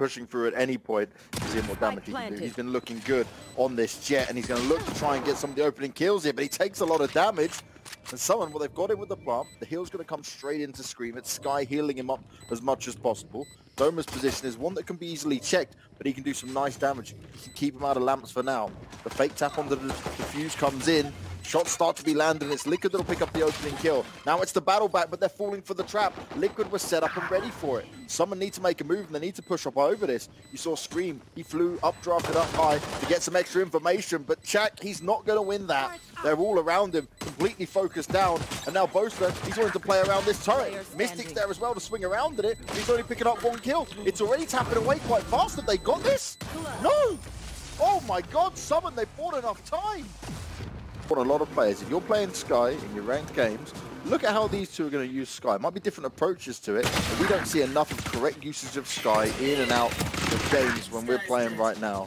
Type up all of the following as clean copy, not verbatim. pushing through at any point to see more damage he can do. He's been looking good on this Jett, and he's going to look to try and get some of the opening kills here, but he takes a lot of damage. And SUMN, well, they've got it with the plant. The heal's going to come straight into Scream. It's Sky healing him up as much as possible. Doma's position is one that can be easily checked, but he can do some nice damage. He can keep him out of lamps for now. The fake tap on the defuse comes in. Shots start to be landed. It's Liquid that'll pick up the opening kill. Now it's the battle back, but they're falling for the trap. Liquid was set up and ready for it. SUMN need to make a move, and they need to push up over this. You saw Scream. He flew up, drafted up high to get some extra information, but Jack, he's not going to win that. They're all around him, completely focused down, and now Boaster, he's wanting to play around this turret. Mystic's there as well to swing around at it. He's only picking up one kill. It's already tapping away quite fast. Have they got this? No! Oh my god, SUMN, they bought enough time. For a lot of players, if you're playing Sky in your ranked games, look at how these two are going to use Sky. Might be different approaches to it, but we don't see enough of correct usage of Sky in and out of games when we're playing right now.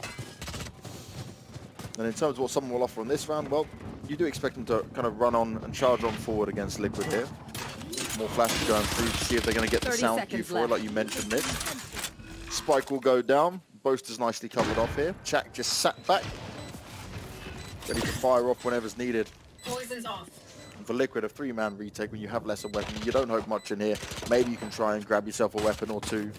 And in terms of what SUMN will offer on this round, well, you do expect them to kind of run on and charge on forward against Liquid here. More flashes going through to see if they're going to get the sound cue for it, like you mentioned, Nick. Spike will go down. Boaster's nicely covered off here. Jack just sat back, ready to fire off whenever's needed. Poison's off. And for Liquid, a three-man retake when you have lesser weapon, you don't hope much in here. Maybe you can try and grab yourself a weapon or two.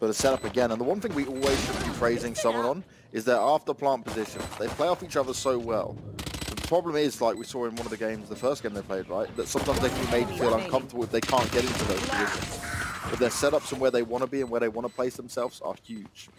But a setup again, and the one thing we always should be praising SUMN on is their after plant positions. They play off each other so well. The problem is, like we saw in one of the games, the first game they played, right, that sometimes they can be made to feel uncomfortable if they can't get into those positions. But their setups and where they want to be and where they want to place themselves are huge.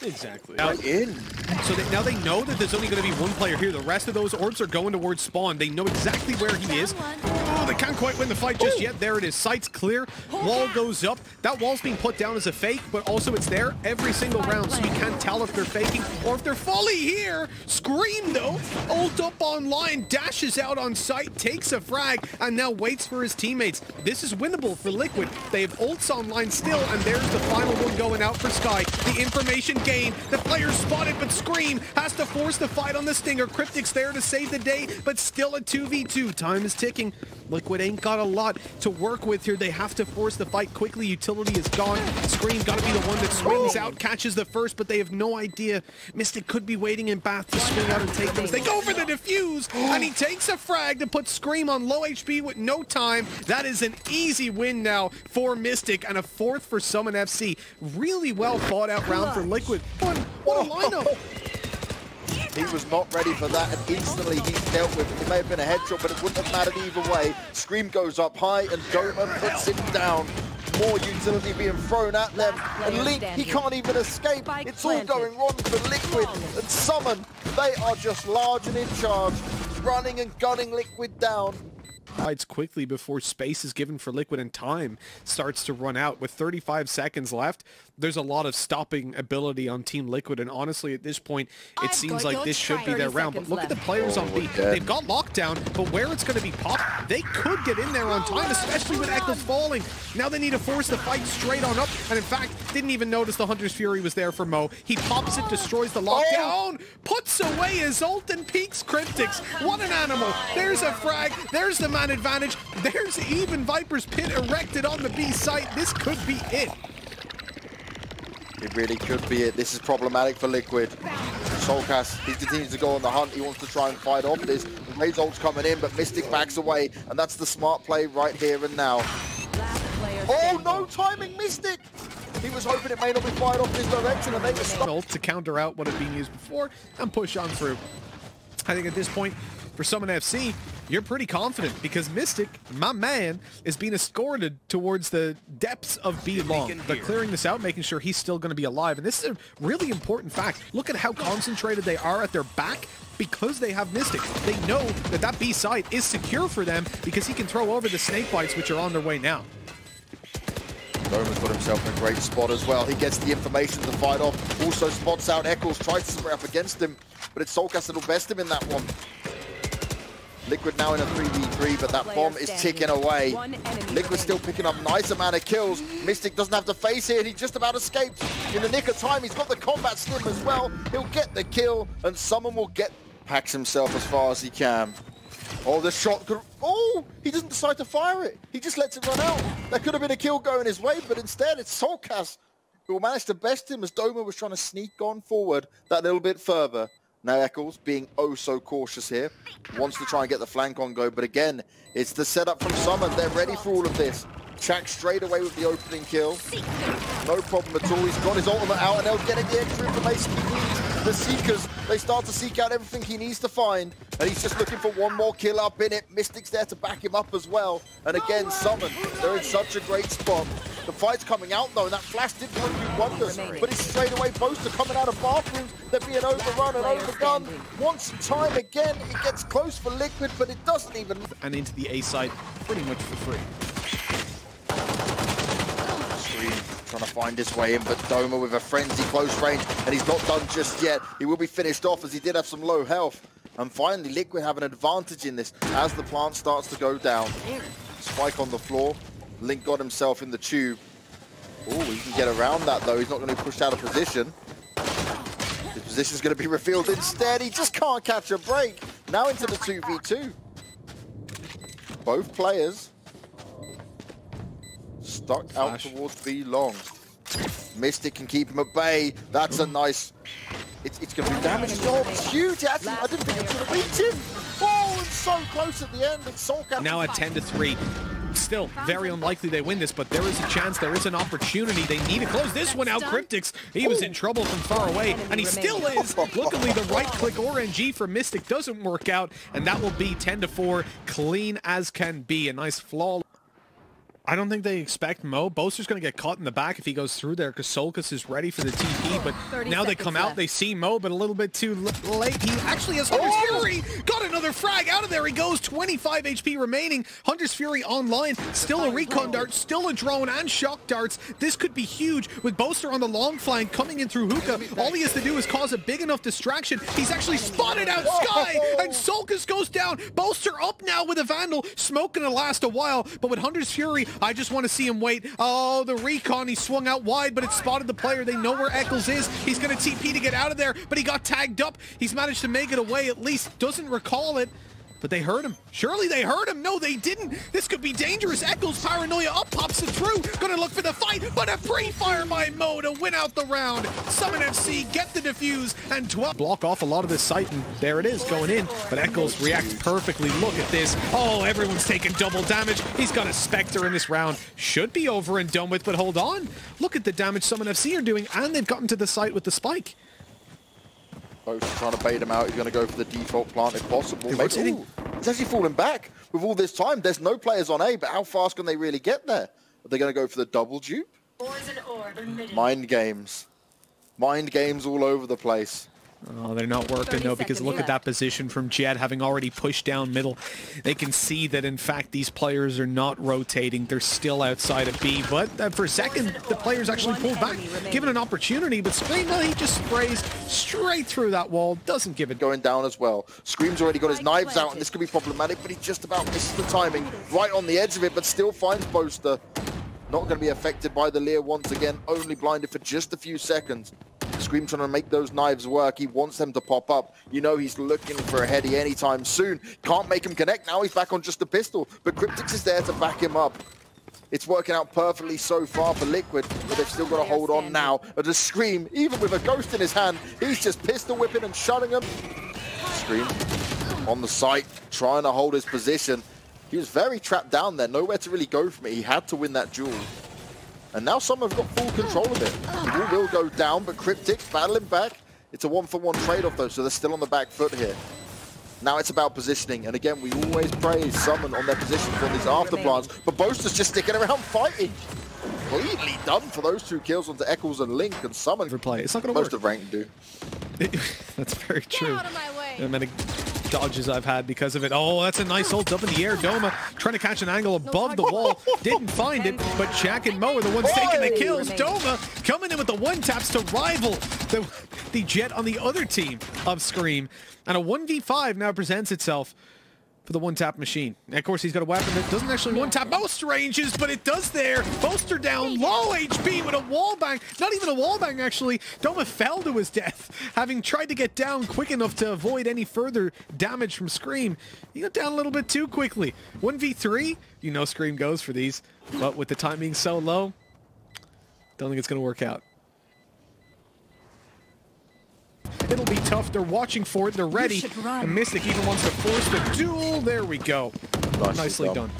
Exactly. Now, now they know that there's only going to be one player here. The rest of those orbs are going towards spawn. They know exactly where he is. Oh, they can't quite win the fight just yet. There it is. Sight's clear. Wall goes up. That wall's being put down as a fake, but also it's there every single round, so you can't tell if they're faking or if they're fully here. Scream, though, ult up online, dashes out on sight, takes a frag, and now waits for his teammates. This is winnable for Liquid. They have ults online still, and there's the final one going out for Sky. The information gain. The player spotted, but Scream has to force the fight on the Stinger. Kryptix there to save the day, but still a 2v2. Time is ticking. Liquid ain't got a lot to work with here. They have to force the fight quickly. Utility is gone. Scream got to be the one that swings out, catches the first, but they have no idea. Mystic could be waiting in Bath to swing out and take them. They go for the defuse, and he takes a frag to put Scream on low HP with no time. That is an easy win now for Mystic, and a fourth for SUMN FC. Really well thought out round for Liquid. What a lineup! He was not ready for that, and instantly he's dealt with it. It may have been a headshot, but it wouldn't have mattered either way. Scream goes up high, and Doma puts him down. More utility being thrown at them, and Link, he can't even escape. It's all going wrong for Liquid, and SUMN, they are just large and in charge, running and gunning Liquid down. Hides quickly before space is given for Liquid and time starts to run out. With 35 seconds left, there's a lot of stopping ability on Team Liquid, and honestly at this point it seems like this should be their round. But look at the players on B. They've got Lockdown, but where it's going to be popped, they could get in there on time, especially with Echo falling. Now they need to force the fight straight on up, and in fact didn't even notice the Hunter's Fury was there for Mo. He pops it, destroys the Lockdown, puts away his ult, and peeks Kryptix. What an animal. There's a frag, there's the man advantage, there's even Viper's pit erected on the B site. This could be it. It really could be it. This is problematic for Liquid. Soulcas, he continues to go on the hunt. He wants to try and fight off this. Ray's ult's coming in, but Mystic backs away, and that's the smart play right here and now. Oh, no timing, Mystic! He was hoping it may not be fired off this direction, and they just stopped. To counter out what had been used before and push on through. I think at this point, for SUMN FC, you're pretty confident, because Mystic, my man, is being escorted towards the depths of B long. They're clearing this out, making sure he's still going to be alive. And this is a really important fact. Look at how concentrated they are at their back, because they have Mystic. They know that that B side is secure for them, because he can throw over the Snake Bites, which are on their way now. Doma's got himself in a great spot as well. He gets the information to fight off. Also spots out Eccles, tries to square up against him, but it's Soulcas that'll best him in that one. Liquid now in a 3v3, but that bomb is ticking away. Liquid still picking up nice amount of kills. Mystic doesn't have to face here, and he just about escaped in the nick of time. He's got the combat slim as well. He'll get the kill, and SUMN will get... Packs himself as far as he can. Oh, the shot could... Oh, he doesn't decide to fire it. He just lets it run out. That could have been a kill going his way, but instead it's Soulcas who managed to best him as Doma was trying to sneak on forward that little bit further. Now Eccles being oh so cautious here, wants to try and get the flank on go, but again, it's the setup from SUMN. They're ready for all of this. Tsack straight away with the opening kill. No problem at all. He's got his ultimate out and they'll get the extra information he needs. The Seekers, they start to seek out everything he needs to find. And he's just looking for one more kill up in it. Mystic's there to back him up as well. And again, SUMN, they're in such a great spot. The fight's coming out though, and that flash did do wonders, but it's straight away Boaster coming out of bathrooms. They're being overrun and overgun. Once in time again, it gets close for Liquid, but it doesn't even... And into the A side pretty much for free. Trying to find his way in, but Doma with a frenzy close range, and he's not done just yet. He will be finished off as he did have some low health. And finally, Liquid have an advantage in this as the plant starts to go down. Spike on the floor. Link got himself in the tube. Oh, he can get around that though. He's not going to be pushed out of position. His position's going to be revealed instead. He just can't catch a break. Now into the 2v2. Both players stuck out towards B long. Mystic can keep him at bay. That's a nice... It's going to be damage. Oh, it's huge. Actually, I didn't think it was going to reach him. Oh, it's so close at the end. It's Soulcas. Now at 10-3. Still, very unlikely they win this, but there is a chance, there is an opportunity. They need to close this one out. Kryptix, he was in trouble from far away, and he still is. Luckily, the right-click RNG for Mystic doesn't work out, and that will be 10-4, clean as can be. A nice flaw. I don't think they expect Mo. Boaster's going to get caught in the back if he goes through there because Soulcas is ready for the TP, but now they come out, they see Mo, but a little bit too late. He actually has Hunter's Fury! Got another frag out of there. He goes 25 HP remaining. Hunter's Fury online. Still a recon dart, still a drone and shock darts. This could be huge with Boaster on the long flank coming in through hookah. All he has to do is cause a big enough distraction. He's actually spotted out Sky and Soulcas goes down. Boaster up now with a Vandal. Smoke going to last a while, but with Hunter's Fury, I just want to see him wait. Oh, the recon, he swung out wide, but it spotted the player. They know where Eccles is. He's going to TP to get out of there, but he got tagged up. He's managed to make it away at least. Doesn't recall it, but they heard him. Surely they heard him. No, they didn't. This could be dangerous. Eccles, Paranoia up, pops it through. Going to look for the fight, but a free fire by Mo to win out the round. SUMN FC get the defuse and 12. Block off a lot of this site, and there it is going in. But Eccles reacts perfectly. Look at this. Oh, everyone's taking double damage. He's got a Spectre in this round. Should be over and done with, but hold on. Look at the damage SUMN FC are doing, and they've gotten to the site with the spike. Boaster trying to bait him out. He's going to go for the default plant if possible. Maybe, he's actually falling back with all this time. There's no players on A, but how fast can they really get there? Are they going to go for the double dupe? Mind games. Mind games all over the place. Oh, they're not working though, because look at that position from Jett, having already pushed down middle. They can see that in fact these players are not rotating. They're still outside of B, but for a second the players actually pulled back, given an opportunity, but Scream, no, he just sprays straight through that wall, doesn't give it. Going down as well. Scream's already got his knives out, and this could be problematic, but he just about misses the timing, right on the edge of it, but still finds Boaster. Not going to be affected by the Leer once again, only blinded for just a few seconds. Scream trying to make those knives work. He wants them to pop up. You know he's looking for a heady anytime soon. Can't make him connect. Now he's back on just a pistol. But Kryptix is there to back him up. It's working out perfectly so far for Liquid, but they've still got to hold on now. And the Scream, even with a ghost in his hand, he's just pistol whipping and shutting him. Scream on the site, trying to hold his position. He was very trapped down there. Nowhere to really go from it. He had to win that duel. And now SUMN have got full control of it. The ball will go down, but Kryptix battling back. It's a one-for-one trade-off, though, so they're still on the back foot here. Now it's about positioning, and again, we always praise SUMN on their position for these afterplants, but Boaster's just sticking around fighting. Completely done for those two kills onto Eccles and Link, and SUMN... Replay. It's not going to work. Most of rank do. That's very true. Get out of my way. I mean, dodges I've had because of it. Oh, that's a nice ult up in the air. Doma trying to catch an angle above the wall. Didn't find it, but Jack and Mo are the ones taking the kills. Doma coming in with the one-taps to rival the Jett on the other team of Scream. And a 1v5 now presents itself for the one-tap machine. And of course, he's got a weapon that doesn't actually one-tap most ranges, but it does there. Boaster down, low HP with a wall bang. Not even a wall bang, actually. Doma fell to his death, having tried to get down quick enough to avoid any further damage from Scream. He got down a little bit too quickly. 1v3, you know Scream goes for these, but with the timing so low, don't think it's going to work out. It'll be tough. They're watching for it. They're ready. And Mystic even wants to force the duel. There we go. Nicely done.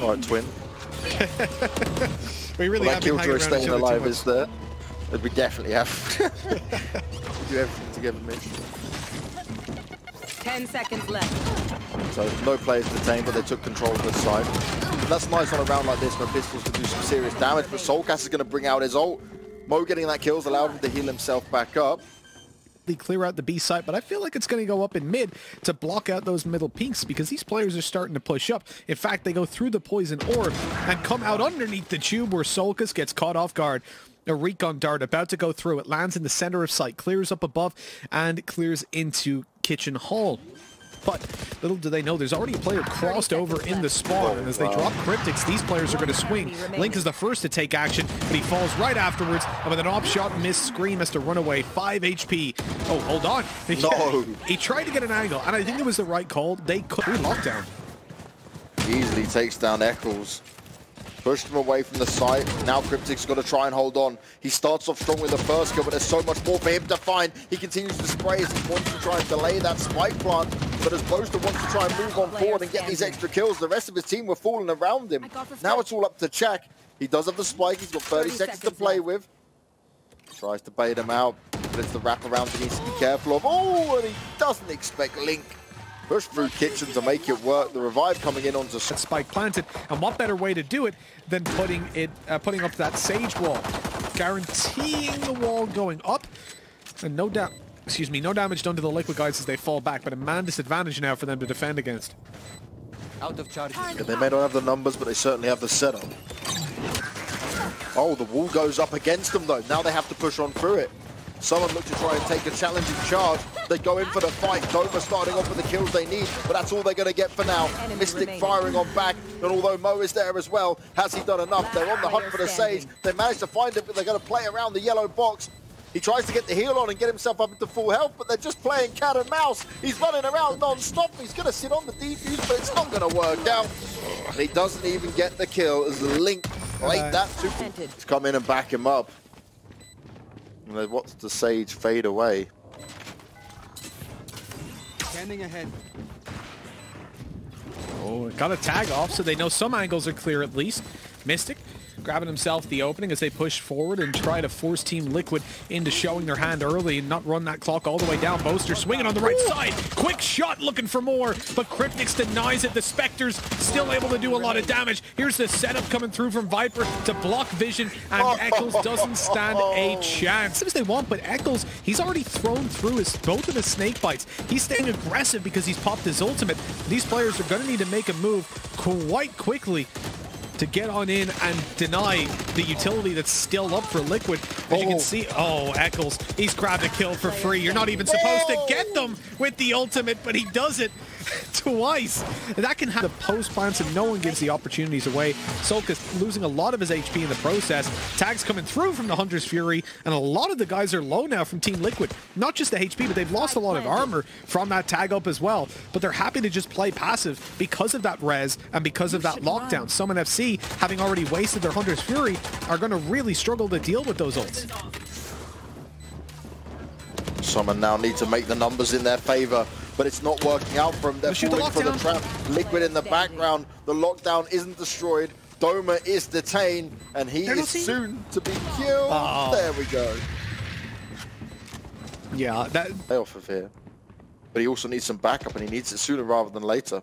All right, twin. We really have Killjoy staying alive is there. That we definitely have. Do everything together, Mitch. 10 seconds left. So no players detained, but they took control of the side. That's nice on a round like this where Pistols can do some serious damage, but Soulcas is going to bring out his ult. Mo getting that kills allowed him to heal himself back up. They clear out the B site, but I feel like it's going to go up in mid to block out those middle peaks because these players are starting to push up. In fact, they go through the poison orb and come out underneath the tube where Soulcas gets caught off guard. A Recon Dart about to go through. It lands in the center of sight, clears up above, and clears into Kitchen Hall. But little do they know, there's already a player crossed over in the spawn, and as they drop Kryptix, these players are going to swing. Link is the first to take action, but he falls right afterwards, and with an off shot missed, Scream has to run away. 5 HP. Oh, hold on. No. He tried to get an angle, and I think it was the right call. They could Lockdown. Easily takes down Echoes. Pushed him away from the site. Now Kryptix's got to try and hold on. He starts off strong with the first kill, but there's so much more for him to find. He continues to spray as he wants to try and delay that spike plant. But as Boaster wants to try and move on forward and get these extra kills, the rest of his team were falling around him. Now it's all up to Jack. He does have the spike. He's got 30 seconds to play with. Tries to bait him out, but it's the wraparound he needs to be careful of. Oh, and he doesn't expect Link. Push through Kitchen to make it work. The revive coming in onto Spike planted, and what better way to do it than putting up that Sage wall, guaranteeing the wall going up, and no damage done to the Liquid guys as they fall back, but a man disadvantage now for them to defend against. Out of charges. Yeah, they may not have the numbers, but they certainly have the setup. Oh, the wall goes up against them though. Now they have to push on through it. Someone look to try and take a challenging charge. They go in for the fight. Doma starting off with the kills they need, but that's all they're going to get for now. Mystic firing on back, and although Mo is there as well, has he done enough? They're on the hunt for the Sage. They managed to find him, but they're going to play around the yellow box. He tries to get the heal on and get himself up into full health, but they're just playing cat and mouse. He's running around non-stop. He's going to sit on the defuse, but it's not going to work out. And he doesn't even get the kill as Link played that too. He's come in and back him up. And they watch the Sage fade away. Standing ahead. Oh, got a tag off, so they know some angles are clear at least. Mystic grabbing himself the opening as they push forward and try to force Team Liquid into showing their hand early and not run that clock all the way down. Boaster swinging on the right side. Quick shot, looking for more, but Kryptix denies it. The Spectre's still able to do a lot of damage. Here's the setup coming through from Viper to block vision, and Eccles doesn't stand a chance. As soon as they want, but Eccles, he's already thrown through both of his snake bites. He's staying aggressive because he's popped his ultimate. These players are going to need to make a move quite quickly to get on in and deny the utility that's still up for Liquid. As you can see, Eccles, he's grabbed a kill for free. You're not even supposed to get them with the ultimate, but he does it twice. That can have the post plants, and no one gives the opportunities away. Soulcas losing a lot of his HP in the process. Tags coming through from the Hunter's Fury, and a lot of the guys are low now from Team Liquid. Not just the HP, but they've lost a lot of armor from that tag up as well. But they're happy to just play passive because of that res and because of that Lockdown. SUMN FC, having already wasted their Hunter's Fury, are going to really struggle to deal with those ults. SUMN now need to make the numbers in their favor, but it's not working out for them. They're falling for the trap. Liquid in the background. The Lockdown isn't destroyed. Doma is detained, and he is soon to be killed. There we go. Yeah, that... Stay off of here. But he also needs some backup, and he needs it sooner rather than later.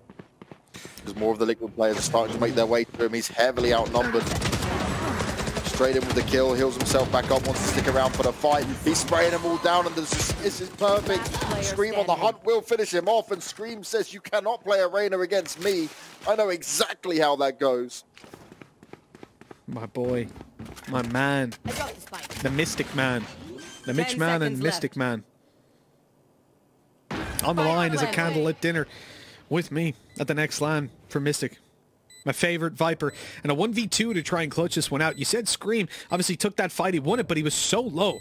Because more of the Liquid players are starting to make their way to him. He's heavily outnumbered. Straight in with the kill, heals himself back up, wants to stick around for the fight. He's spraying them all down, and this is perfect. Scream on the hunt will finish him off, and Scream says, "You cannot play a Reyna against me. I know exactly how that goes." My boy, my man, the Mystic Man, the Mitch Man and Mystic Man. On the line is a candlelit dinner with me at the next LAN for Mystic. my favorite Viper, and a 1v2 to try and clutch this one out. You said Scream obviously took that fight, he won it, but he was so low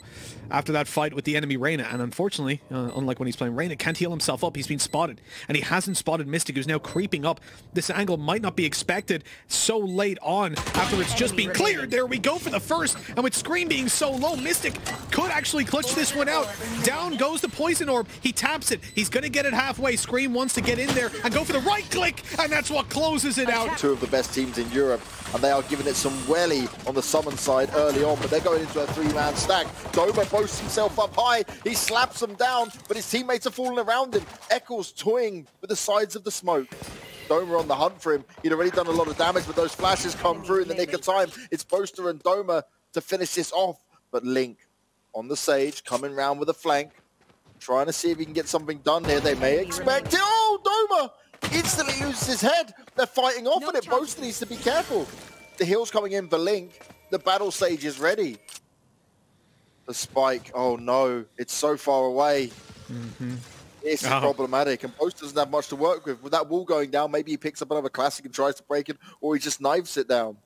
after that fight with the enemy Reyna, and unfortunately, unlike when he's playing Reyna, can't heal himself up. He's been spotted, and he hasn't spotted Mystic, who's now creeping up. This angle might not be expected so late on after it's just been cleared. There we go for the first, and with Scream being so low, Mystic could actually clutch this one out. Down goes the Poison Orb. He taps it. He's going to get it halfway. Scream wants to get in there and go for the right click, and that's what closes it out. Two of the best teams in Europe, and they are giving it some welly on the Summon side early on, but they're going into a three-man stack. Doma boasts himself up high. He slaps them down, but his teammates are falling around him. Echo's toying with the sides of the smoke. Doma on the hunt for him. He'd already done a lot of damage, but those flashes come through in the nick of time. It's Boaster and Doma to finish this off, but Link on the Sage, coming round with a flank, trying to see if he can get something done here. They may expect it. Oh, Doma instantly loses his head. They're fighting off and it. Boaster needs to be careful. The heal's coming in for Link. The battle Sage is ready. The Spike, oh no, it's so far away. This is problematic, and Boaster doesn't have much to work with. With that wall going down, maybe he picks up another classic and tries to break it, or he just knives it down.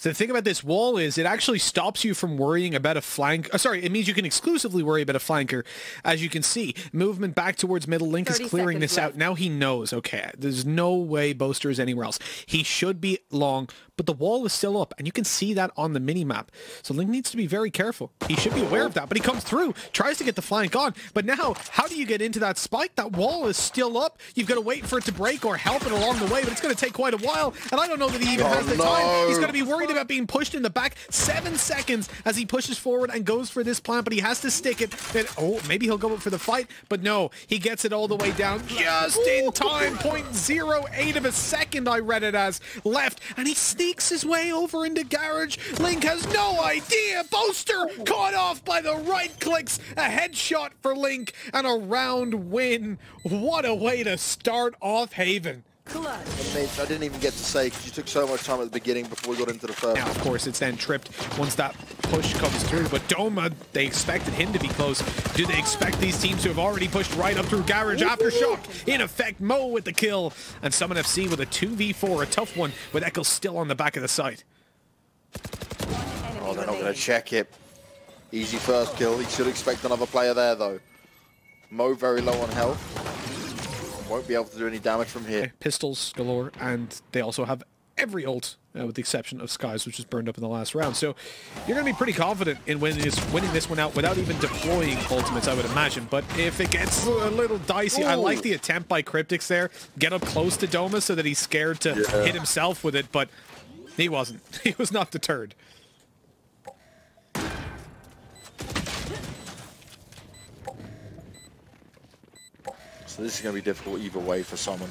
So the thing about this wall is it actually stops you from worrying about a flank. Sorry, it means you can exclusively worry about a flanker. As you can see, movement back towards middle. Link is clearing this out. Now he knows, okay, there's no way Boaster is anywhere else. He should be long, but the wall is still up, and you can see that on the mini-map. So Link needs to be very careful. He should be aware of that, but he comes through, tries to get the flank on, but now, how do you get into that spike? That wall is still up. You've got to wait for it to break or help it along the way, but it's going to take quite a while, and I don't know that he even has the time. He's going to be worried about being pushed in the back. 7 seconds as he pushes forward and goes for this plant, but he has to stick it. Then, oh, maybe he'll go up for the fight, but no, he gets it all the way down just in time. 0.08 of a second, I read it as, left, and he sneaks his way over into garage. Link has no idea. Boaster caught off by the right clicks. A headshot for Link and a round win. What a way to start off Haven. I didn't even get to say, because you took so much time at the beginning before we got into the first. Now, of course, it's then tripped once that push comes through, but Doma, they expected him to be close. Do they expect these teams to have already pushed right up through garage? Aftershock, in effect, Mo with the kill, and SUMN FC with a 2v4, a tough one, with Echo still on the back of the site. Oh, they're not going to check it. Easy first kill. He should expect another player there, though. Mo very low on health. Won't be able to do any damage from here. Pistols galore, and they also have every ult, with the exception of Sky's, which was burned up in the last round. So you're going to be pretty confident in winning this one out without even deploying ultimates, I would imagine. But if it gets a little dicey, I like the attempt by Kryptix there. Get up close to Doma so that he's scared to hit himself with it, but he wasn't. He was not deterred. This is going to be difficult either way for SUMN.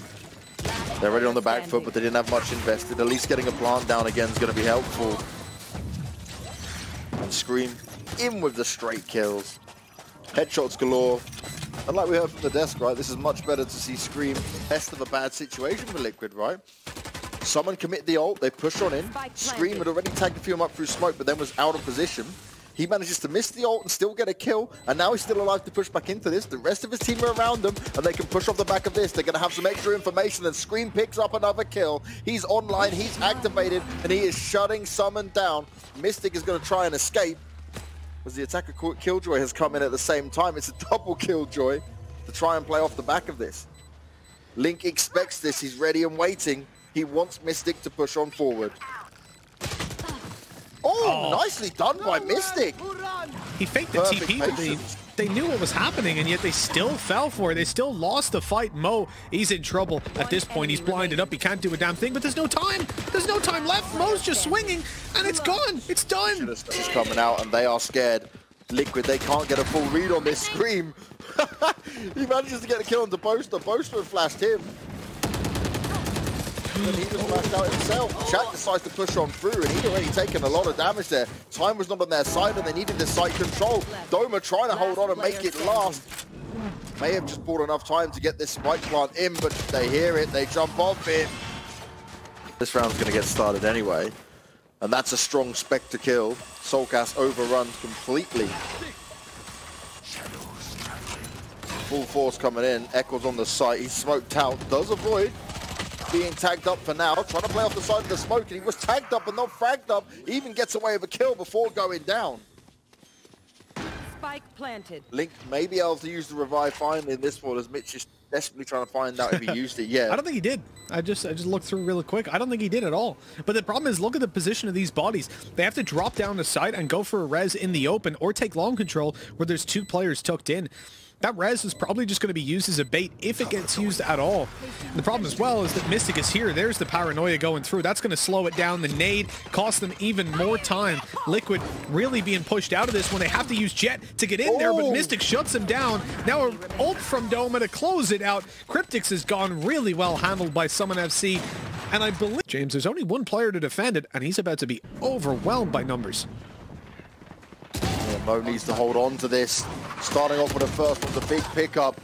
They're already on the back foot, but they didn't have much invested. At least getting a plant down again is going to be helpful. And Scream in with the straight kills. Headshots galore. And like we heard from the desk, right, this is much better to see Scream. Best of a bad situation for Liquid, right? SUMN commit the ult. They push on in. Scream had already tagged a few of them up through smoke, but then was out of position. He manages to miss the ult and still get a kill, and now he's still alive to push back into this. The rest of his team are around him, and they can push off the back of this. They're going to have some extra information, and Scream picks up another kill. He's online, he's activated, and he is shutting SUMN down. Mystic is going to try and escape, as the attacker Killjoy has come in at the same time. It's a double Killjoy to try and play off the back of this. Link expects this. He's ready and waiting. He wants Mystic to push on forward. Oh, nicely done by Mystic. He faked the TP, but they knew what was happening, and yet they still fell for it. They still lost the fight. Mo, he's in trouble at this point. He's blinded up. He can't do a damn thing, but there's no time. There's no time left. Mo's just swinging, and it's gone. It's done. It's coming out, and they are scared. Liquid, they can't get a full read on this. Scream. He manages to get a kill on the Boaster. Boaster flashed him. And he was flashed out himself. Jack decides to push on through, and he'd already taken a lot of damage there. Time was not on their side, and they needed the site control. Doma trying to hold on and make it last. May have just bought enough time to get this spike plant in, but they hear it, they jump off it. This round's going to get started anyway. And that's a strong Spectre kill. Soulcas overruns completely. Full force coming in. Echo's on the site. He's smoked out, does avoid. being tagged up for now. Trying to play off the side of the smoke, and he was tagged up and not fragged up. He even gets away with a kill before going down. Spike planted. Link may be able to use the revive finally in this one, as Mitch is desperately trying to find out if he used it yet. I don't think he did. I just looked through really quick. I don't think he did at all. But the problem is, look at the position of these bodies. They have to drop down the site and go for a res in the open, or take long control where there's two players tucked in. That res is probably just going to be used as a bait if it gets used at all. The problem as well is that Mystic is here. There's the Paranoia going through. That's going to slow it down. The nade costs them even more time. Liquid really being pushed out of this when they have to use Jett to get in there, but Mystic shuts him down. Now an ult from Doma to close it out. Kryptix has gone really well handled by SUMN FC. And I believe, James, there's only one player to defend it, and he's about to be overwhelmed by numbers. Mo needs to hold on to this. Starting off with the first one, the big pickup.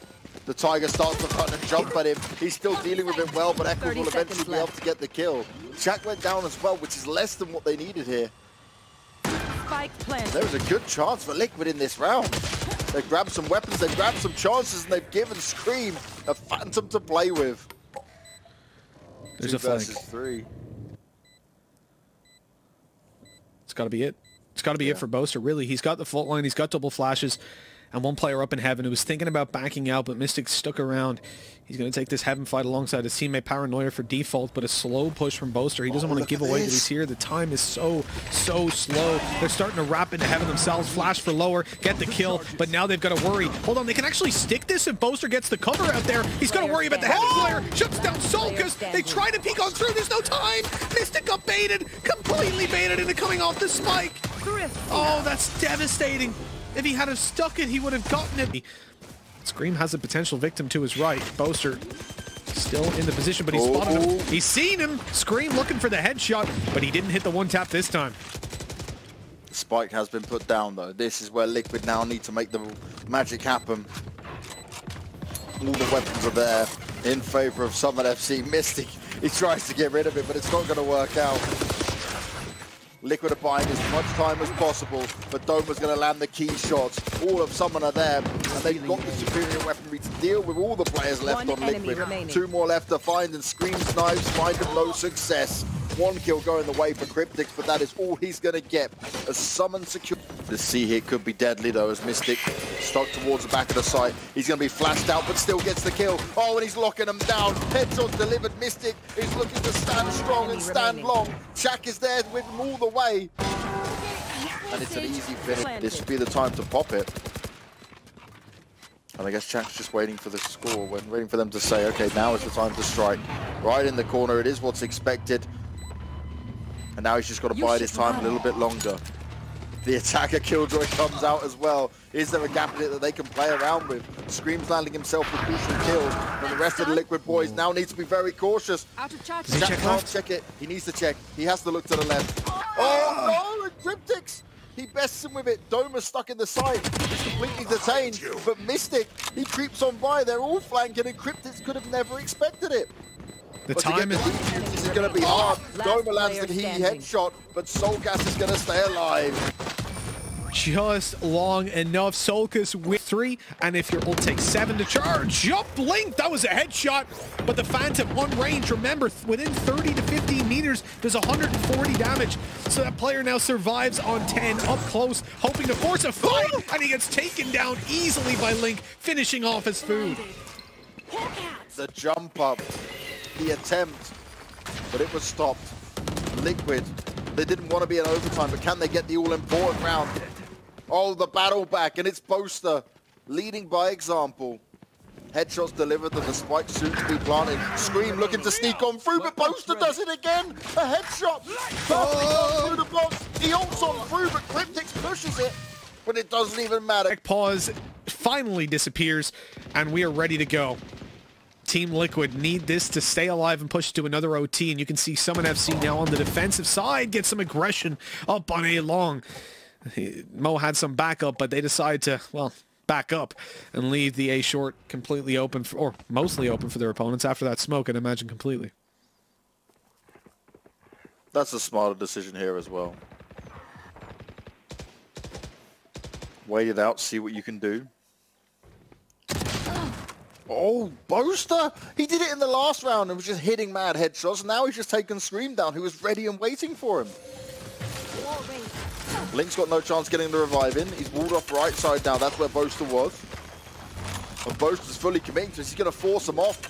The Tiger starts to cut and jump at him. He's still dealing with it well, but Echo will eventually be able to get the kill. Jack went down as well, which is less than what they needed here. There was a good chance for Liquid in this round. They've grabbed some weapons, they've grabbed some chances, and they've given Scream a phantom to play with. There's Two a flank. Versus three. It's got to be it. It's got to be it for Boaster, really. He's got the fault line, he's got double flashes, and one player up in heaven who was thinking about backing out, but Mystic stuck around. He's going to take this heaven fight alongside his teammate Paranoia for default, but a slow push from Boaster. He doesn't want to give away that he's here. The time is so slow. They're starting to wrap into heaven themselves. Flash for lower, get the kill, but now they've got to worry. Hold on, they can actually stick this if Boaster gets the cover out there. He's got to worry about the heaven player. Shuts down Soulcas. They try to peek on through. There's no time. Mystic got baited, completely baited into coming off the spike. Oh, that's devastating. If he had have stuck it, he would have gotten it. Scream has a potential victim to his right. Boaster still in the position, but he spotted him. He's seen him. Scream looking for the headshot, but he didn't hit the one tap this time. Spike has been put down, though. This is where Liquid now need to make the magic happen. All the weapons are there in favor of SUMN FC. Mystic, he tries to get rid of it, but it's not going to work out. Liquid are buying as much time as possible, but Doma's going to land the key shots. All of SUMN are there, and they've got the superior weaponry to deal with all the players left on Liquid. Two more left to find, and Scream snipes find them no success. One kill going the way for Kryptix, but that is all he's going to get. A SUMN secure. The C here could be deadly, though, as Mystic stuck towards the back of the site. He's going to be flashed out, but still gets the kill. Oh, and he's locking them down. Headshot delivered. Mystic is looking to stand strong and stand long. Jack is there with him all the way. And it's an easy finish. This should be the time to pop it. And I guess Jack's just waiting for the score, waiting for them to say, okay, now is the time to strike. Right in the corner, it is what's expected. And now he's just got to bide his time a little bit longer. The attacker Killjoy comes out as well. Is there a gap in it that they can play around with? Scream's landing himself with crucial kills, and the rest of the Liquid boys now need to be very cautious. Jack can't check it. He needs to check. He has to look to the left. Oh, no! And Kryptix! He bests him with it. Doma's stuck in the side. He's completely detained. But Mystic, he creeps on by. They're all flanking, and Kryptix could have never expected it. The time is going to be hard. Doma lands the key headshot, but Soulcas is going to stay alive. Just long enough. Soulcas with 3, and if your ult takes 7 to charge up, Link, that was a headshot, but the phantom on range, remember, within 30 to 15 meters does 140 damage, so that player now survives on 10 up close, hoping to force a fight, and he gets taken down easily by Link, finishing off his food. The jump up, the attempt, but it was stopped. Liquid, they didn't want to be in overtime, but can they get the all-important round? Oh, the battle back, and it's Boaster leading by example. Headshots delivered, the spike soon to be planted. Scream looking to sneak on through, but Boaster does it again. A headshot, through the box. He ults on through, but Kryptix pushes it, but it doesn't even matter. Pause finally disappears, and we are ready to go. Team Liquid need this to stay alive and push to another OT, and you can see SUMN FC now on the defensive side get some aggression up on A long. Mo had some backup, but they decide to, well, back up and leave the A short completely open, for, or mostly open for their opponents after that smoke, I'd imagine completely. That's a smarter decision here as well. Wait it out, see what you can do. Oh, Boaster! He did it in the last round and was just hitting mad headshots. Now he's just taken Scream down, who was ready and waiting for him. Link's got no chance getting the revive in. He's walled off right side now. That's where Boaster was. And Boaster's fully committed, so he's going to force him off.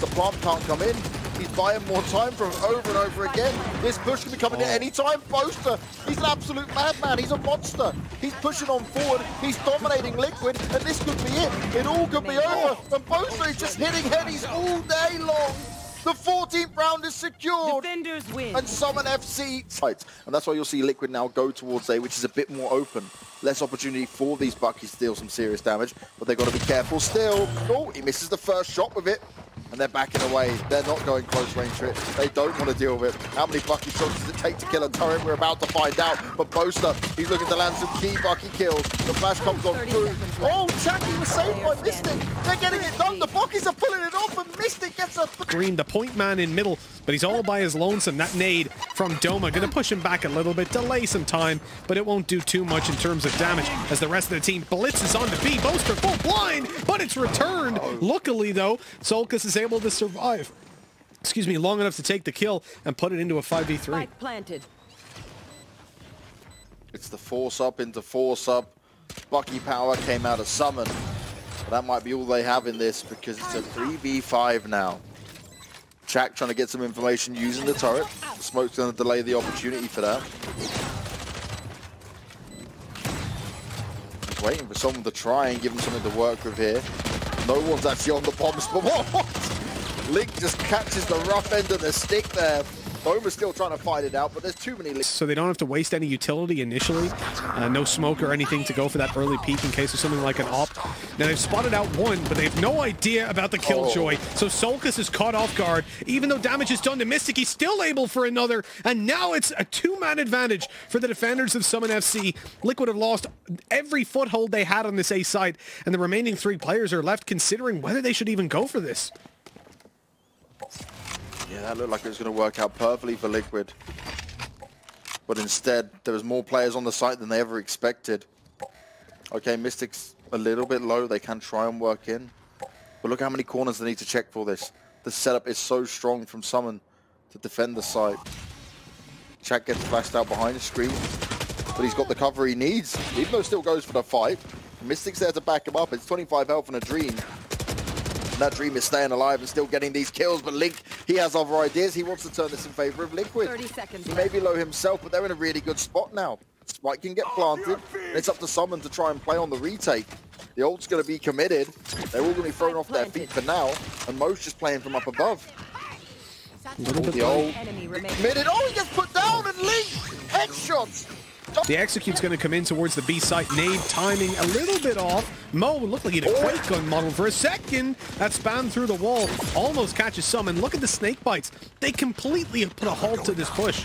The plant can't come in. He's buying more time from him over and over again. This push can be coming at any time. Boaster, he's an absolute madman. He's a monster. He's pushing on forward. He's dominating Liquid, and this could be it. It all could be over. And Boaster is just hitting headies all day long. The 14th round is secured, defenders win. And SUMN FC tight. And that's why you'll see Liquid now go towards A, which is a bit more open. Less opportunity for these Buckies to deal some serious damage, but they've got to be careful still. Oh, he misses the first shot with it, and they're backing away. They're not going close range to it. They don't want to deal with it. How many Bucky shots does it take to kill a turret? We're about to find out. But Boaster, he's looking to land some key Bucky kills. The flash comes on through. Oh, Jackie was saved by Mystic. They're getting it done. The Buckies are pulling it off, and Mystic gets a... Green, the point man in middle, but he's all by his lonesome. That nade from Doma going to push him back a little bit, delay some time, but it won't do too much in terms of damage as the rest of the team blitzes on the B. Boaster full blind, but it's returned. Luckily, though, Soulcas is able to survive, excuse me, long enough to take the kill and put it into a 5v3. Planted. It's the force up into force up. Bucky power came out of SUMN. That might be all they have in this because it's a 3v5 now. Jack trying to get some information using the turret. The smoke's going to delay the opportunity for that. He's waiting for someone to try and give him something to work with here. No one's actually on the bombs, but what? Link just catches the rough end of the stick there. Doma's still trying to fight it out, but there's too many Links. So they don't have to waste any utility initially. No smoke or anything to go for that early peek in case of something like an op. Now they've spotted out one, but they have no idea about the Killjoy. So Soulcas is caught off guard. Even though damage is done to Mystic, he's still able for another. And now it's a two-man advantage for the defenders of SUMN FC. Liquid have lost every foothold they had on this A side, and the remaining three players are left considering whether they should even go for this. Yeah, that looked like it was going to work out perfectly for Liquid. But instead, there was more players on the site than they ever expected. Okay, Mystic's a little bit low. They can try and work in. But look how many corners they need to check for this. The setup is so strong from SUMN to defend the site. Jack gets flashed out behind the screen. But he's got the cover he needs. Even though it still goes for the fight. Mystic's there to back him up. It's 25 health and a dream. That dream is staying alive and still getting these kills, but Link, he has other ideas. He wants to turn this in favor of Liquid. He may be low himself, but they're in a really good spot now. Spike can get planted. It's up to SUMN to try and play on the retake. The ult's going to be committed. They're all going to be thrown off their feet for now, and Mo's just playing from up above. The ult committed. Oh, he gets put down, and Link headshots. The execute's going to come in towards the B site. Nade timing a little bit off. Mo looked like he had a Quake gun model for a second. That spam through the wall almost catches some. And look at the snake bites. They completely have put a halt to this push.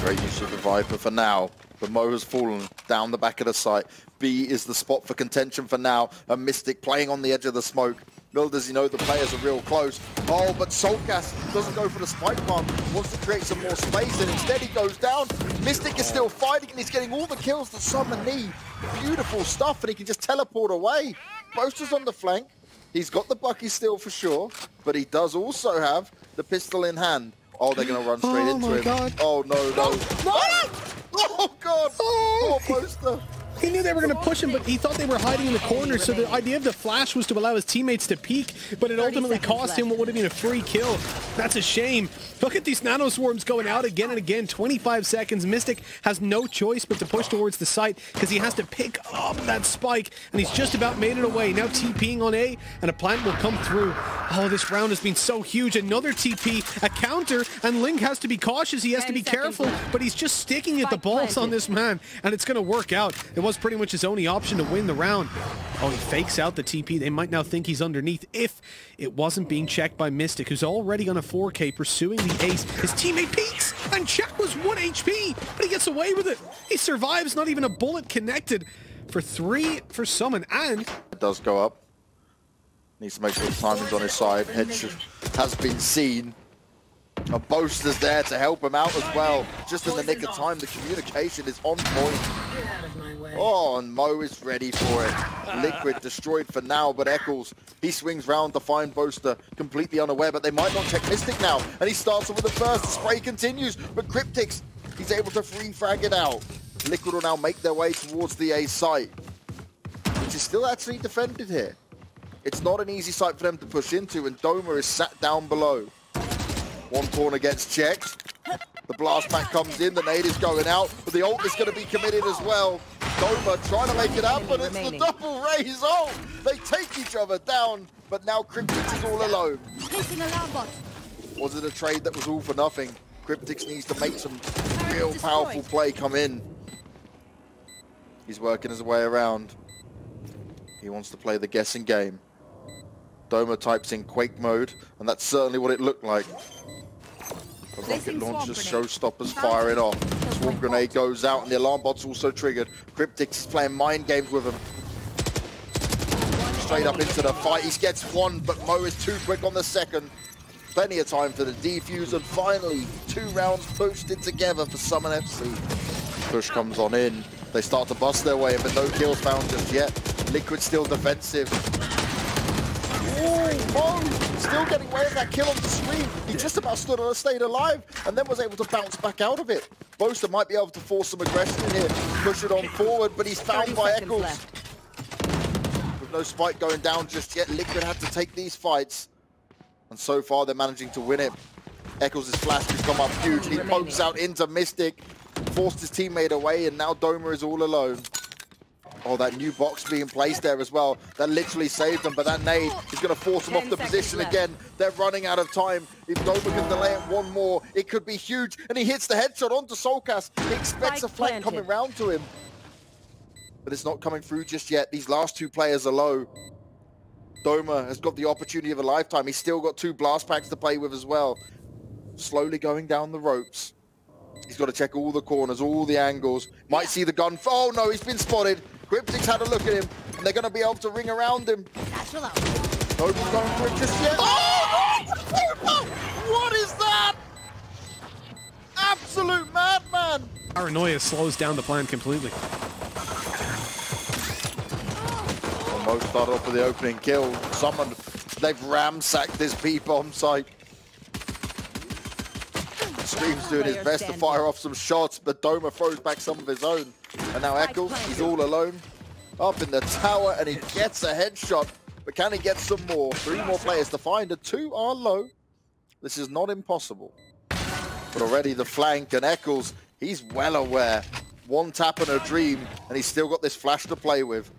Great use of the Viper for now. But Mo has fallen down the back of the site. B is the spot for contention for now. And Mystic playing on the edge of the smoke. Little does he know the players are real close. Oh, but Soulcas doesn't go for the spike bomb. Wants to create some more space, and instead he goes down. Mystic is still fighting, and he's getting all the kills that SUMN need. Beautiful stuff, and he can just teleport away. Boaster's on the flank. He's got the Bucky still for sure, but he does also have the pistol in hand. Oh, they're going to run straight into him. God. Oh, no, no. Oh, God. Oh, Boaster. He knew they were going to push him, but he thought they were hiding in the corner, so the idea of the flash was to allow his teammates to peek, but it ultimately cost him what would have been a free kill. That's a shame. Look at these nano swarms going out again and again. 25 seconds. Mystic has no choice but to push towards the site because he has to pick up that spike, and he's just about made it away. Now TPing on A, and a plant will come through. Oh, this round has been so huge. Another TP, a counter, and Link has to be cautious. He has to be careful, but he's just sticking at the balls on this man, and it's going to work out. It was pretty much his only option to win the round. Oh, he fakes out the TP. They might now think he's underneath if it wasn't being checked by Mystic, who's already on a 4K pursuing the ace. His teammate peeks, and Jack was 1 HP, but he gets away with it. He survives, not even a bullet connected for 3 for SUMN, and... It does go up. Needs to make sure the timing's on his side. Hedge has been seen. A Boaster's there to help him out as well. Just in the nick of time, the communication is on point. Oh, and Mo is ready for it. Liquid destroyed for now, but Eccles, he swings round to find Boaster completely unaware, but they might not check Mystic now. And he starts off with the first. Spray continues, but Kryptix, he's able to free frag it out. Liquid will now make their way towards the A site, which is still actually defended here. It's not an easy site for them to push into, and Doma is sat down below. One corner gets checked. The blast pack comes in, the nade is going out, but the ult is going to be committed as well. Doma trying to make it up, but it's the double raise ult. They take each other down, but now Kryptix is all alone. Was it a trade that was all for nothing? Kryptix needs to make some real powerful play come in. He's working his way around. He wants to play the guessing game. Doma types in Quake mode, and that's certainly what it looked like. The rocket launcher showstoppers fire it off. Swarm grenade goes out, and the alarm bot's also triggered. Kryptix is playing mind games with him. Straight up into the fight. He gets one, but Mo is too quick on the second. Plenty of time for the defuse, and finally, two rounds posted together for SUMN FC. Push comes on in. They start to bust their way, but no kills found just yet. Liquid still defensive. Ooh, Mo still getting away with that kill on the screen. He just about stayed alive, and then was able to bounce back out of it. Boaster might be able to force some aggression in here, push it on forward, but he's found by Eccles. With no spike going down just yet, Liquid had to take these fights. And so far, they're managing to win it. Eccles' flash has come up huge. He pokes out into Mystic, forced his teammate away, and now Doma is all alone. Oh, that new box being placed there as well. That literally saved them, but that nade is going to force them off the position again. They're running out of time. If Doma can delay it one more, it could be huge. And he hits the headshot onto Soulcas. He expects a flank coming round to him. But it's not coming through just yet. These last two players are low. Doma has got the opportunity of a lifetime. He's still got two blast packs to play with as well. Slowly going down the ropes. He's got to check all the corners, all the angles. Might see the gun. Oh, no, he's been spotted. Kryptix had a look at him, and they're going to be able to ring around him. Nobody's going for it just yet. Oh, what is that? Absolute madman. Paranoia slows down the plan completely. Well, Mo started off with the opening kill. Someone, they've ramsacked this B-bomb site. Scream's doing his best to fire off some shots, but Doma throws back some of his own. And now Eccles, he's all alone, up in the tower, and he gets a headshot. But can he get some more? Three more players to find, and two are low. This is not impossible. But already the flank, and Eccles, he's well aware. One tap and a dream, and he's still got this flash to play with.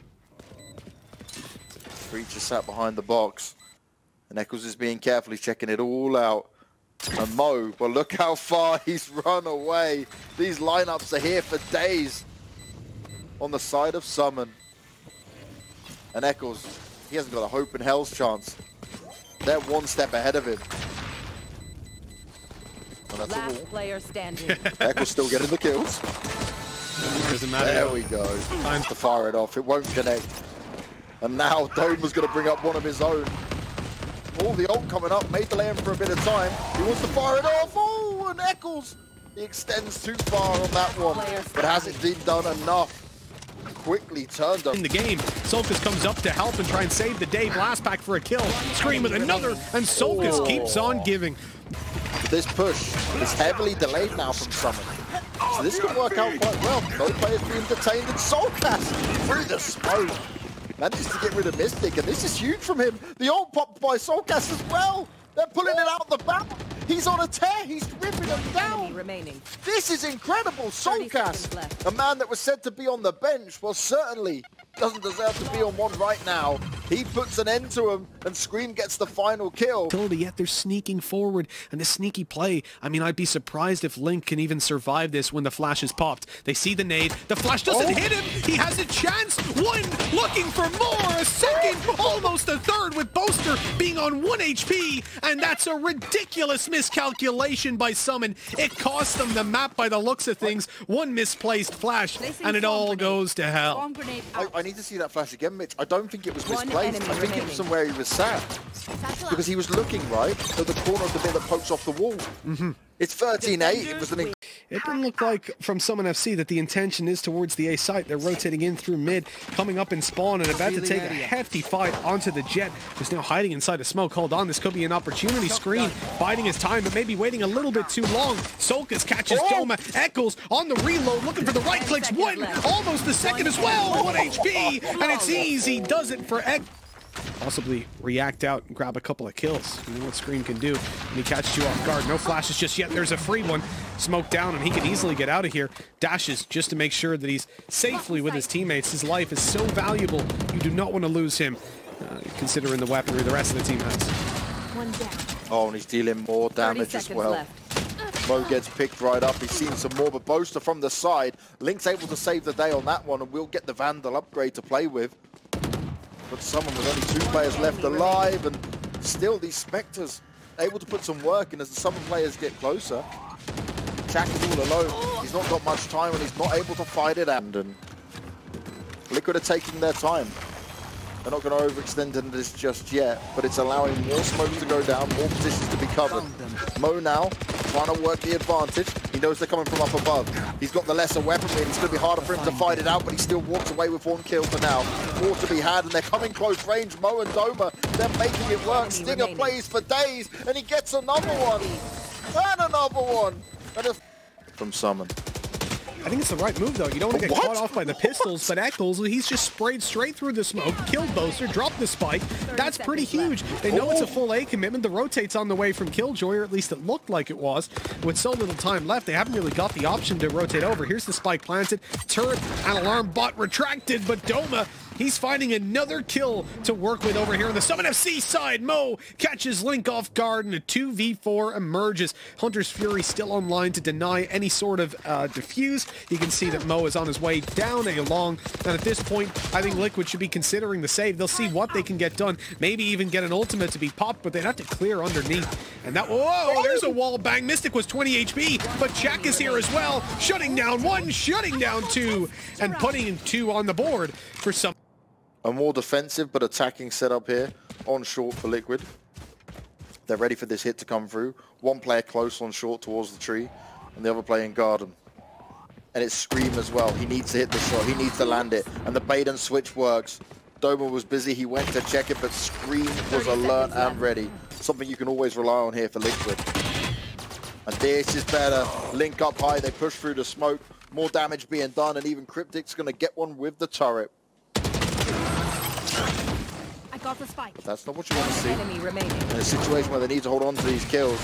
Creature sat behind the box, and Eccles is being careful. He's checking it all out. And Mo, well, look how far he's run away. These lineups are here for days on the side of SUMN. And Eccles, he hasn't got a hope in hell's chance. They're one step ahead of him. And that's last player standing. Eccles still getting the kills. Doesn't matter. There we go. Time to fire it off. It won't connect. And now Doma's going to bring up one of his own. Oh, the ult coming up, may delay him for a bit of time. He wants to fire it off. Oh, and Eccles, he extends too far on that one. But has it been done enough? Quickly turned up. In the game, Soulcas comes up to help and try and save the day. Blast pack for a kill. Scream with another, and Soulcas keeps on giving. This push is heavily delayed now from SUMN. So this could work out quite well. No players being detained, and Soulcas through the smoke. Managed to get rid of Mystic, and this is huge from him. The ult popped by Soulcas as well. They're pulling it out the back. He's on a tear. He's ripping them down. This is incredible. Soulcas, a man that was said to be on the bench, well, certainly doesn't deserve to be on one right now. He puts an end to him, and Scream gets the final kill. Yet they're sneaking forward, and this sneaky play. I mean, I'd be surprised if Link can even survive this when the flash is popped. They see the nade. The flash doesn't hit him. He has a chance. One, looking for more. A second, almost a third, with Boaster being on 1 HP, and that's a ridiculous miscalculation by SUMN. It cost them the map by the looks of things. One misplaced flash, and it all goes to hell. I need to see that flash again, Mitch. I don't think it was misplaced. I think it was somewhere he was sat. Because he was looking, right, at the corner of the bit that pokes off the wall. Mm-hmm. It's 13-8. It was an... It didn't look like from SUMN FC that the intention is towards the A site. They're rotating in through mid, coming up in spawn, and about to take a hefty fight onto the Jett, who's now hiding inside a smoke. Hold on, this could be an opportunity. Screen biding his time, but maybe waiting a little bit too long. Soulcas catches Doma. Echoes on the reload, looking for the right clicks. One, almost the second as well. 1 HP, and it's easy. Does it for Echo. Possibly react out and grab a couple of kills. You know what Scream can do when he catches you off guard. No flashes just yet. There's a free one. Smoke down, and he can easily get out of here. Dashes just to make sure that he's safely with his teammates. His life is so valuable. You do not want to lose him, considering the weaponry the rest of the team has. One down. Oh, and he's dealing more damage as well. Mo gets picked right up. He's seen some more, but Boaster from the side. Link's able to save the day on that one, and we'll get the Vandal upgrade to play with. But someone with only 2 players left alive, and still these Spectres able to put some work in as the SUMN players get closer. Jack is all alone. He's not got much time, and he's not able to fight it out. And Liquid are taking their time. They're not going to overextend in this just yet, but it's allowing more smokes to go down, more positions to be covered. Mo now trying to work the advantage. He knows they're coming from up above. He's got the lesser weaponry, and it's going to be harder for him to fight it out, but he still walks away with 1 kill for now. 4 to be had, and they're coming close range. Mo and Doma, they're making it work. Stinger plays for days, and he gets another one. And another one. And from SUMN. I think it's the right move, though. You don't want to get caught off by the pistols, but Eccles, he's just sprayed straight through the smoke, killed Boaster, dropped the spike. That's pretty huge. They know it's a full A commitment. The rotate's on the way from Killjoy, or at least it looked like it was. With so little time left, they haven't really got the option to rotate over. Here's the spike planted. Turret and alarm bot retracted, but Doma, he's finding another kill to work with over here on the SUMN FC side. Mo catches Link off guard, and a 2v4 emerges. Hunter's Fury still online to deny any sort of defuse. You can see that Mo is on his way down A long. And at this point, I think Liquid should be considering the save. They'll see what they can get done. Maybe even get an ultimate to be popped, but they'd have to clear underneath. And that, whoa, there's a wall bang. Mystic was 20 HP, but Jack is here as well. Shutting down 1, shutting down 2, and putting 2 on the board for SUMN. A more defensive but attacking setup here on short for Liquid. They're ready for this hit to come through. 1 player close on short towards the tree, and the other player in garden. And it's Scream as well. He needs to hit the shot. He needs to land it. And the bait and switch works. Doma was busy. He went to check it, but Scream was alert and ready. Something you can always rely on here for Liquid. And this is better. Link up high. They push through the smoke. More damage being done, and even Kryptix going to get one with the turret. Got the spike. But that's not what you want to see in a situation where they need to hold on to these kills.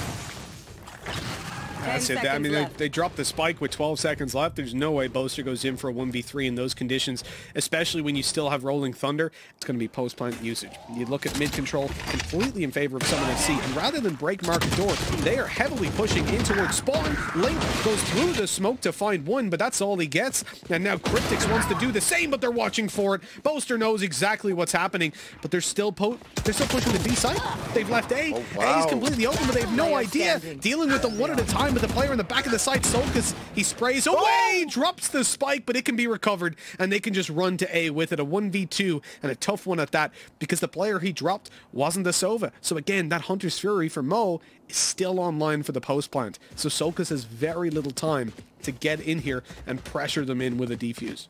That's it. I mean, they dropped the spike with 12 seconds left. There's no way Boaster goes in for a 1v3 in those conditions, especially when you still have Rolling Thunder. It's going to be post-plant usage. You look at mid-control, completely in favor of SUMN FC, and rather than break market door, they are heavily pushing in towards spawn. Link goes through the smoke to find 1, but that's all he gets. And now Kryptix wants to do the same, but they're watching for it. Boaster knows exactly what's happening, but they're still pushing the B site. They've left A. Oh, wow. A is completely open, but they have no idea. Dealing with the one at a time with the player in the back of the side. Soulcas, he sprays away, drops the spike, but it can be recovered, and they can just run to A with it. A 1v2, and a tough one at that, because the player he dropped wasn't the Sova. So again, that Hunter's Fury for Mo is still online for the post plant. So Soulcas has very little time to get in here and pressure them in with a defuse.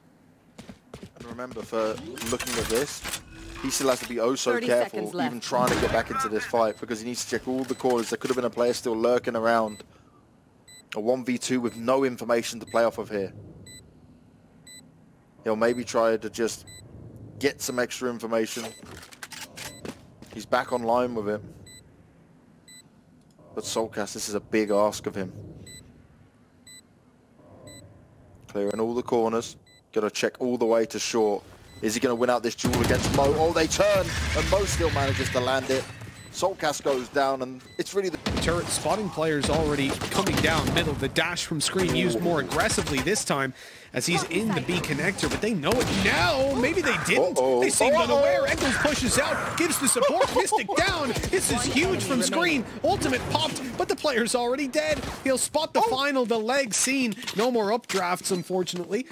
And remember, for looking at this, he still has to be oh so careful, even trying to get back into this fight, because he needs to check all the corners. There could have been a player still lurking around. A 1v2 with no information to play off of here. He'll maybe try to just get some extra information. He's back online with it. But Soulcas, this is a big ask of him. Clearing all the corners. Got to check all the way to short. Is he going to win out this duel against Mo? Oh, they turn, and Mo still manages to land it. Soulcas goes down, and it's really the turret spotting players already coming down middle. The dash from Screen used more aggressively this time as he's in the B connector, but they know it now. Maybe they didn't. They seemed unaware. Eccles pushes out, gives the support. Mystic down. This is huge from Screen. Ultimate popped, but the player's already dead. He'll spot the final, the leg scene. No more updrafts, unfortunately.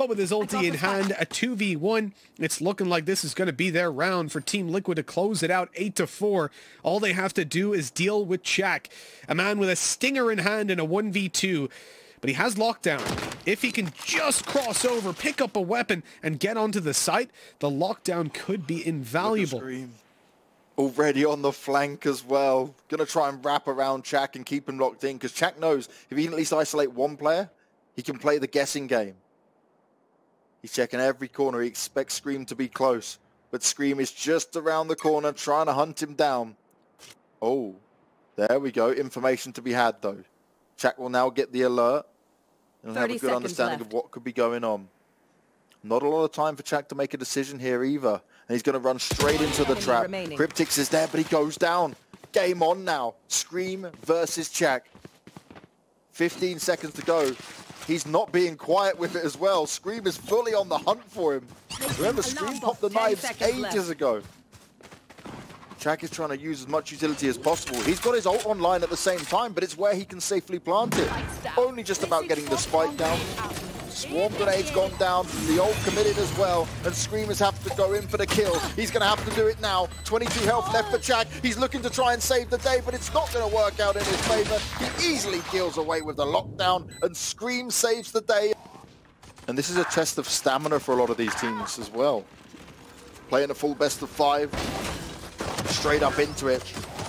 but with his ulti in hand, a 2v1, it's looking like this is going to be their round for Team Liquid to close it out 8-4. All they have to do is deal with Jack, a man with a Stinger in hand and a 1v2. But he has Lockdown. If he can just cross over, pick up a weapon, and get onto the site, the Lockdown could be invaluable. Already on the flank as well. Gonna try and wrap around Chak and keep him locked in, because Chak knows if he can at least isolate one player, he can play the guessing game. He's checking every corner. He expects Scream to be close, but Scream is just around the corner trying to hunt him down. Oh, there we go. Information to be had, though. Chak will now get the alert and have a good understanding of what could be going on. Not a lot of time for Chak to make a decision here either. And he's going to run straight into the trap. Kryptix is there, but he goes down. Game on now. Scream versus Chak. 15 seconds to go. He's not being quiet with it as well. Scream is fully on the hunt for him. Remember, Scream popped the knives ages ago. Chak is trying to use as much utility as possible. He's got his ult online at the same time, but it's where he can safely plant it. Only just about getting the spike down. Swarm grenade's gone down, the ult committed as well, and Screamers have to go in for the kill. He's going to have to do it now. 22 health left for Chak. He's looking to try and save the day, but it's not going to work out in his favor. He easily deals away with the Lockdown, and Scream saves the day. And this is a test of stamina for a lot of these teams as well. Playing a full best of 5, straight up into it.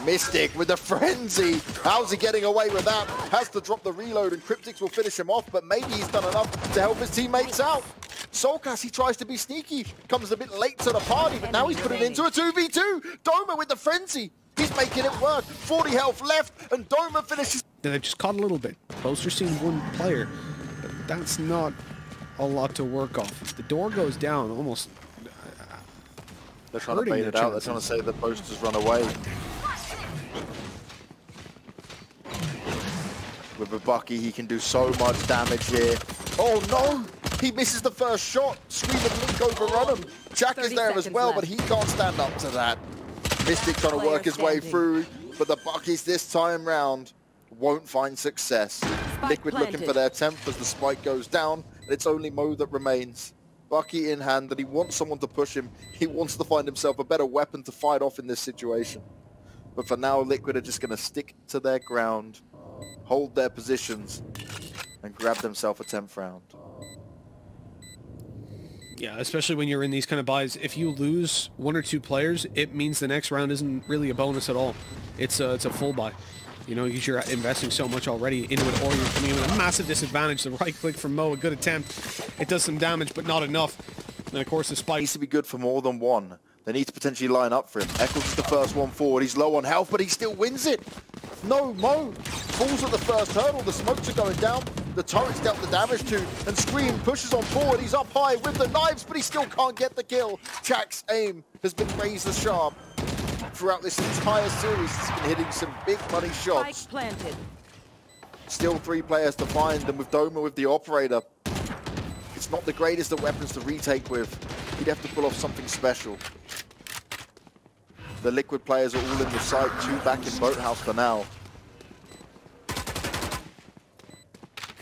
Mystic with the Frenzy. How's he getting away with that? Has to drop the reload, and Kryptix will finish him off, but maybe he's done enough to help his teammates out. Soulcas, he tries to be sneaky, comes a bit late to the party, but now he's put it into a 2v2. Doma with the Frenzy. He's making it work. 40 health left, and Doma finishes. They've just caught a little bit. Boaster's seen one player, but that's not a lot to work off. The door goes down almost. They're trying to bait it out. They're trying to say that Boaster's run away. With Bucky, he can do so much damage here. Oh no! He misses the first shot. Scream and Link overrun him. Jack is there as well, but he can't stand up to that. Mystic trying to work his way through, but the Buckies this time round won't find success. Liquid looking for their temp as the spike goes down, and it's only Mo that remains. Bucky in hand, that he wants someone to push him. He wants to find himself a better weapon to fight off in this situation. But for now, Liquid are just going to stick to their ground, hold their positions, and grab themselves a 10th round. Yeah, especially when you're in these kind of buys. If you lose one or two players, it means the next round isn't really a bonus at all. It's a full buy. You know, because you're investing so much already into it, or you're coming in with a massive disadvantage. The right click from Mo, a good attempt. It does some damage, but not enough. And of course, the spike needs to be good for more than one. They need to potentially line up for him. Echo's the first one forward. He's low on health, but he still wins it. No, Mo falls at the first hurdle. The smokes are going down. The turret's dealt the damage to, and Scream pushes on forward. He's up high with the knives, but he still can't get the kill. Chak's aim has been razor sharp throughout this entire series. He's been hitting some big money shots. Still 3 players to find, and with Doma with the operator, it's not the greatest of weapons to retake with. He'd have to pull off something special. The Liquid players are all in the site, 2 back in Boathouse for now.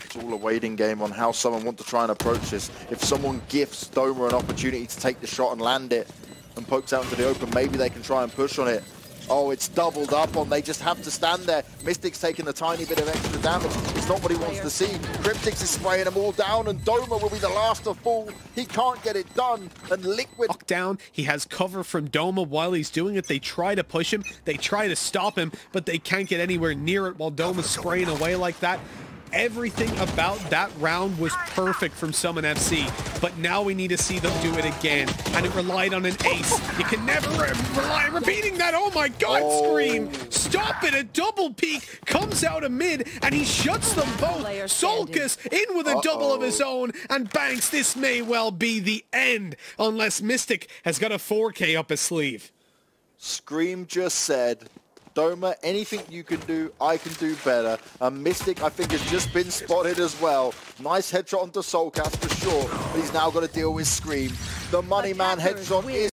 It's all a waiting game on how someone want to try and approach this. If someone gifts Doma an opportunity to take the shot and land it, and pokes out into the open, maybe they can try and push on it. Oh, it's doubled up on. They just have to stand there. Mystic's taking a tiny bit of extra damage. It's not what he wants to see. Kryptix is spraying them all down, and Doma will be the last to fall. He can't get it done, and Liquid... Lockdown, he has cover from Doma while he's doing it. They try to push him. They try to stop him, but they can't get anywhere near it while Doma's spraying away like that. Everything about that round was perfect from SUMN FC, but now we need to see them do it again, and it relied on an ace. You can never rely on repeating that. Oh my god, Scream! Stop it! A double peek comes out of mid, and he shuts them both. Soulcas in with a double of his own, and Banks, this may well be the end, unless Mystic has got a 4K up his sleeve. Scream just said... Doma, anything you can do, I can do better. And Mystic, I think, has just been spotted as well. Nice headshot onto Soulcas for sure, but he's now got to deal with Scream. The money man headshot is...